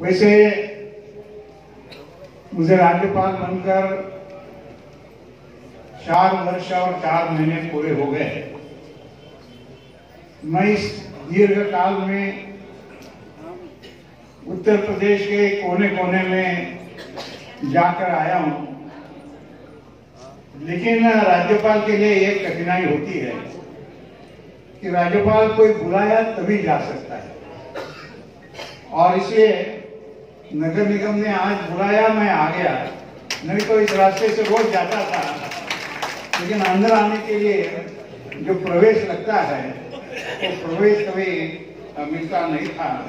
वैसे मुझे राज्यपाल बनकर 4 वर्ष और 4 महीने पूरे हो गए हैं। मैं इस दीर्घ काल में उत्तर प्रदेश के कोने कोने में जाकर आया हूं, लेकिन राज्यपाल के लिए एक कठिनाई होती है कि राज्यपाल कोई बुलाया तभी जा सकता है, और इसलिए नगर निगम ने आज बुलाया, मैं आ गया, नहीं तो इस रास्ते से रोज जाता था। लेकिन अंदर आने के लिए जो प्रवेश लगता है वो प्रवेश कभी मिलता नहीं था।